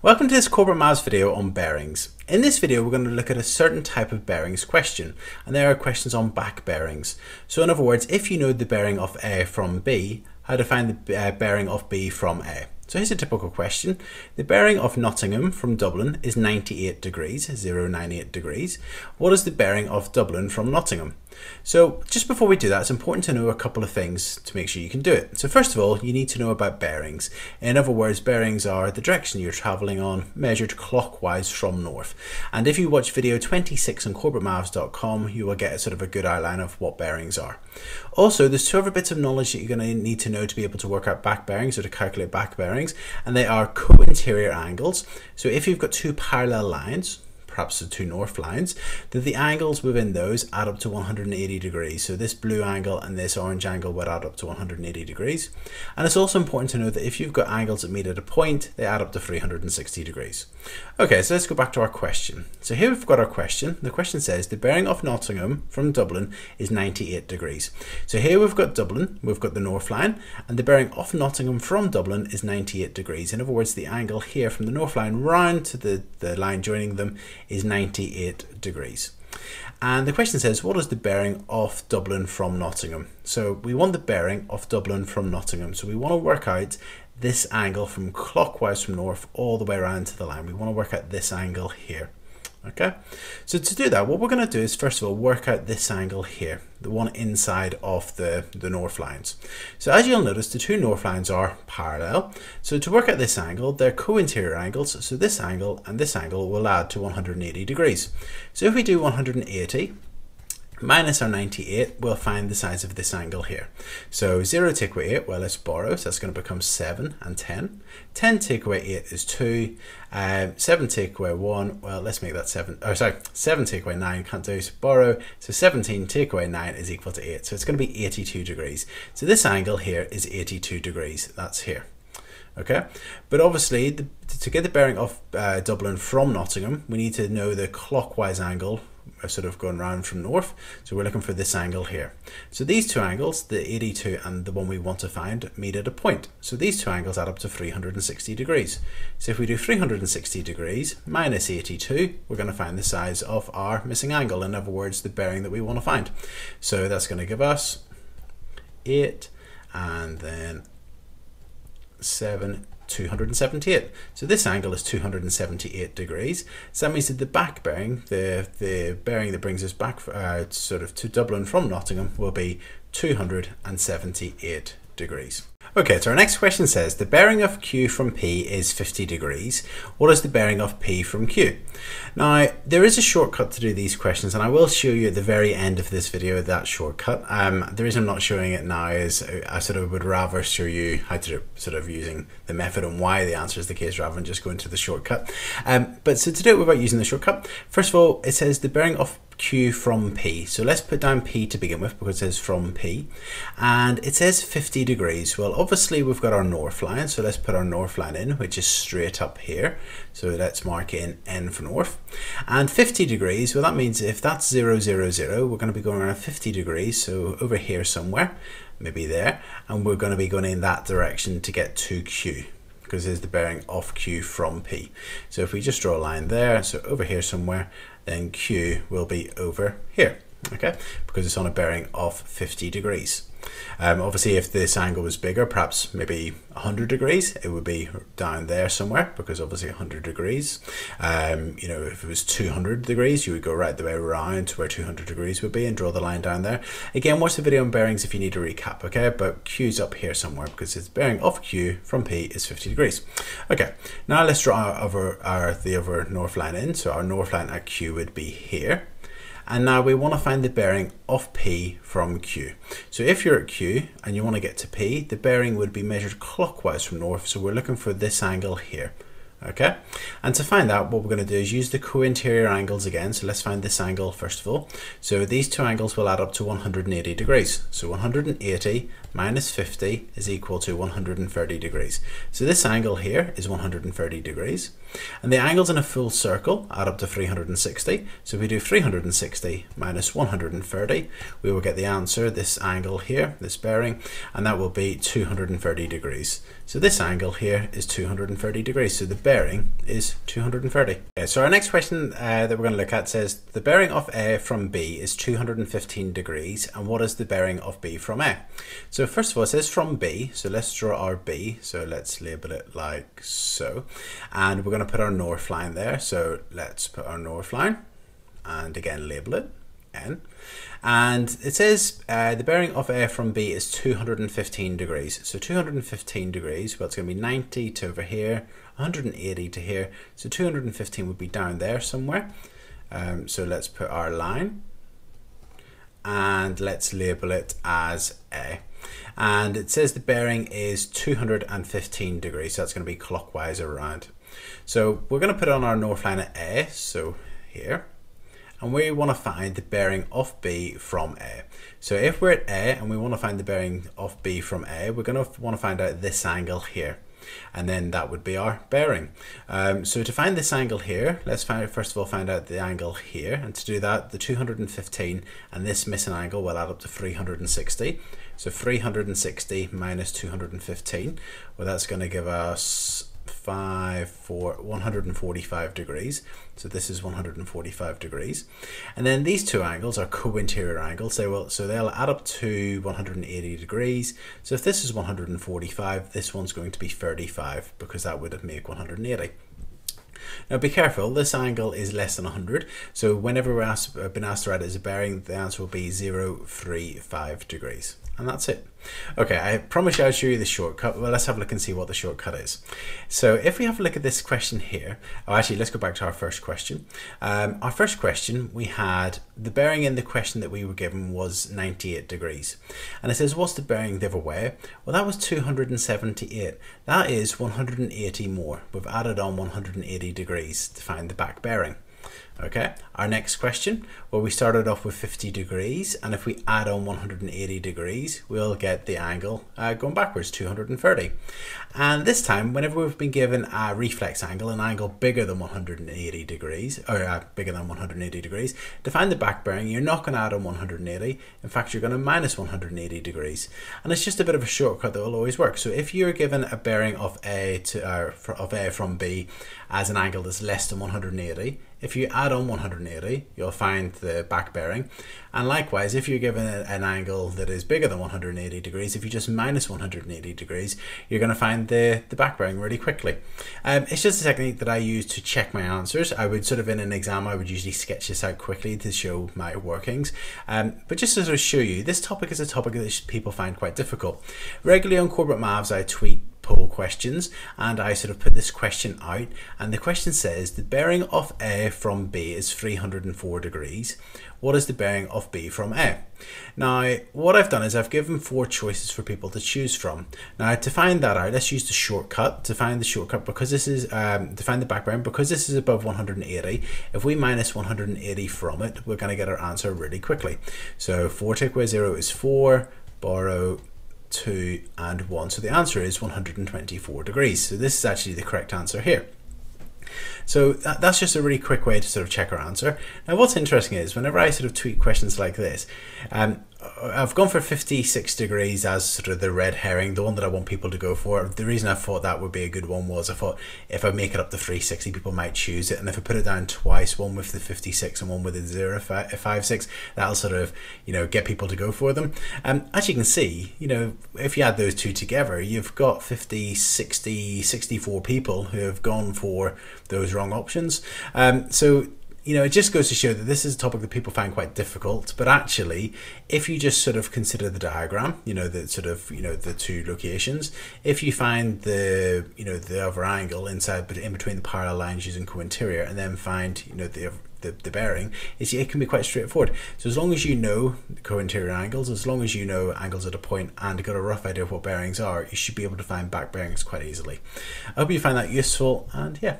Welcome to this Corbett Maths video on bearings. In this video we're going to look at a certain type of bearings question, and there are questions on back bearings. So in other words, if you know the bearing of A from B, how to find the bearing of B from A. So here's a typical question. The bearing of Nottingham from Dublin is 98 degrees, 098 degrees. What is the bearing of Dublin from Nottingham? So just before we do that, it's important to know a couple of things to make sure you can do it. So first of all, you need to know about bearings. In other words, bearings are the direction you're traveling on, measured clockwise from north. And if you watch video 26 on corbettmaths.com, you will get a sort of a good outline of what bearings are. Also, there's two other bits of knowledge that you're going to need to know to be able to work out back bearings or to calculate back bearings, and they are co-interior angles. So if you've got two parallel lines, perhaps the two north lines, that the angles within those add up to 180 degrees. So this blue angle and this orange angle would add up to 180 degrees. And it's also important to know that if you've got angles that meet at a point, they add up to 360 degrees. Okay, so let's go back to our question. So here we've got our question. The question says the bearing of Nottingham from Dublin is 98 degrees. So here we've got Dublin, we've got the north line, and the bearing of Nottingham from Dublin is 98 degrees. In other words, the angle here from the north line round to the line joining them is 98 degrees. And the question says, what is the bearing of Dublin from Nottingham? So we want the bearing of Dublin from Nottingham. So we want to work out this angle from clockwise from north all the way around to the line. We want to work out this angle here. Okay, so to do that, what we're going to do is first of all work out this angle here, the one inside of the north lines. So as you'll notice, the two north lines are parallel. So to work out this angle, they're co-interior angles. So this angle and this angle will add to 180 degrees. So if we do 180 minus our 98, we'll find the size of this angle here. So 0 take away 8, well, let's borrow, so that's going to become 7 and 10. 10 take away 8 is 2. 7 take away 1, well, let's make that 7. Oh, sorry, 7 take away 9, can't do, so borrow. So 17 take away 9 is equal to 8. So it's going to be 82 degrees. So this angle here is 82 degrees, that's here. Okay, but obviously to get the bearing of Dublin from Nottingham, we need to know the clockwise angle sort of going round from north. So we're looking for this angle here. So these two angles, the 82 and the one we want to find, meet at a point. So these two angles add up to 360 degrees. So if we do 360 degrees minus 82, we're going to find the size of our missing angle. In other words, the bearing that we want to find. So that's going to give us 8 and then 7, 278. So this angle is 278 degrees. So that means that the back bearing, the bearing that brings us back sort of to Dublin from Nottingham, will be 278 degrees. Okay, so our next question says the bearing of Q from P is 50 degrees. What is the bearing of P from Q? Now, there is a shortcut to do these questions, and I will show you at the very end of this video that shortcut. The reason I'm not showing it now is I sort of would rather show you how to do it, sort of using the method and why the answer is the case rather than just going to the shortcut. But so to do it without using the shortcut, first of all, it says the bearing of Q from P. So let's put down P to begin with because it says from P, and it says 50 degrees. Well, obviously we've got our north line, so let's put our north line in, which is straight up here. So let's mark in N for north. And 50 degrees, well, that means if that's 0, 0, 0, we're going to be going around 50 degrees, so over here somewhere, maybe there, and we're going to be going in that direction to get to Q, because there's the bearing of Q from P. So if we just draw a line there, so over here somewhere, then Q will be over here, okay? Because it's on a bearing of 50 degrees. Obviously, if this angle was bigger, perhaps maybe 100 degrees, it would be down there somewhere, because obviously 100 degrees. You know, if it was 200 degrees, you would go right the way around to where 200 degrees would be and draw the line down there. Again, watch the video on bearings if you need to recap, okay? But Q's up here somewhere because it's bearing of Q from P is 50 degrees. Okay, now let's draw the other north line in. So our north line at Q would be here. And now we want to find the bearing of P from Q. So if you're at Q and you want to get to P, the bearing would be measured clockwise from north. So we're looking for this angle here. Okay, and to find out, what we're going to do is use the co-interior angles again. So let's find this angle first of all. So these two angles will add up to 180 degrees. So 180 minus 50 is equal to 130 degrees. So this angle here is 130 degrees. And the angles in a full circle add up to 360. So if we do 360 minus 130, we will get the answer, this angle here, this bearing, and that will be 230 degrees. So this angle here is 230 degrees. So the bearing is 230. Okay, so our next question that we're going to look at says the bearing of A from B is 215 degrees, and what is the bearing of B from A? So first of all, it says from B, so let's draw our B, so let's label it like so, and we're going to put our north line there, so let's put our north line and again label it N. And it says the bearing of A from B is 215 degrees. So 215 degrees, well, it's going to be 90 to over here, 180 to here. So 215 would be down there somewhere. So let's put our line and let's label it as A. And it says the bearing is 215 degrees. So that's going to be clockwise around. So we're going to put on our north line at A, so here. And we want to find the bearing of B from A. So if we're at A and we want to find the bearing of B from A, we're going to want to find out this angle here, and then that would be our bearing. So to find this angle here, let's first of all find out the angle here, and to do that, the 215 and this missing angle will add up to 360. So 360 minus 215, well, that's going to give us 145 degrees. So this is 145 degrees. And then these two angles are co-interior angles. So they'll add up to 180 degrees. So if this is 145, this one's going to be 35 because that would make 180. Now be careful, this angle is less than 100. So whenever we've been asked to write it as a bearing, the answer will be 035 degrees. And that's it. Okay, I promise I'll show you the shortcut. Well, let's have a look and see what the shortcut is. So if we have a look at this question here, oh, actually, let's go back to our first question. Our first question, we had the bearing in the question that we were given was 98 degrees. And it says, what's the bearing the other way? Well, that was 278. That is 180 more. We've added on 180 degrees to find the back bearing. Okay, our next question, well, we started off with 50 degrees, and if we add on 180 degrees, we'll get the angle going backwards, 230. And this time, whenever we've been given a reflex angle, an angle bigger than 180 degrees, or bigger than 180 degrees, to find the back bearing, you're not going to add on 180. In fact, you're going to minus 180 degrees. And it's just a bit of a shortcut that will always work. So if you're given a bearing of A from B as an angle that's less than 180, if you add on 180, you'll find the back bearing. And likewise, if you're given an angle that is bigger than 180 degrees, if you just minus 180 degrees, you're going to find the back bearing really quickly. It's just a technique that I use to check my answers. I would sort of, in an exam, I would usually sketch this out quickly to show my workings. But just to sort of show you, this topic is a topic that people find quite difficult. Regularly on Corbett Maths, I tweet poll questions, and I sort of put this question out, and the question says the bearing of A from B is 304 degrees. What is the bearing of B from A? Now, what I've done is I've given four choices for people to choose from. Now, to find that out, let's use the shortcut to find the shortcut, because this is to find the back bearing, because this is above 180. If we minus 180 from it, we're going to get our answer really quickly. So 4 take away 0 is 4, borrow 2 and 1. So the answer is 124 degrees. So this is actually the correct answer here. So that's just a really quick way to sort of check our answer. Now what's interesting is whenever I sort of tweet questions like this, I've gone for 56 degrees as sort of the red herring, the one that I want people to go for. The reason I thought that would be a good one was I thought if I make it up to 360, people might choose it. And if I put it down twice, one with the 56 and one with the 056, that'll sort of, you know, get people to go for them. As you can see, you know, if you add those two together, you've got 50, 60, 64 people who have gone for those wrong options. So you know, it just goes to show that this is a topic that people find quite difficult, but actually, if you just sort of consider the diagram, you know, the sort of, you know, the two locations, if you find the, you know, the other angle inside, but in between the parallel lines using co-interior, and then find, you know, the bearing, it can be quite straightforward. So as long as you know the co-interior angles, as long as you know angles at a point and got a rough idea of what bearings are, you should be able to find back bearings quite easily. I hope you find that useful, and yeah.